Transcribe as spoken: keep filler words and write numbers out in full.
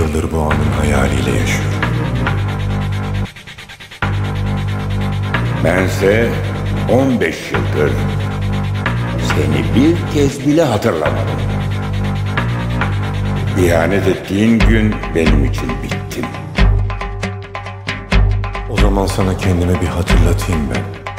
yıldır bu anın hayaliyle yaşıyorum. Bense on beş yıldır seni bir kez bile hatırlamadım. İhanet ettiğin gün benim için bittin. O zaman sana kendime bir hatırlatayım ben.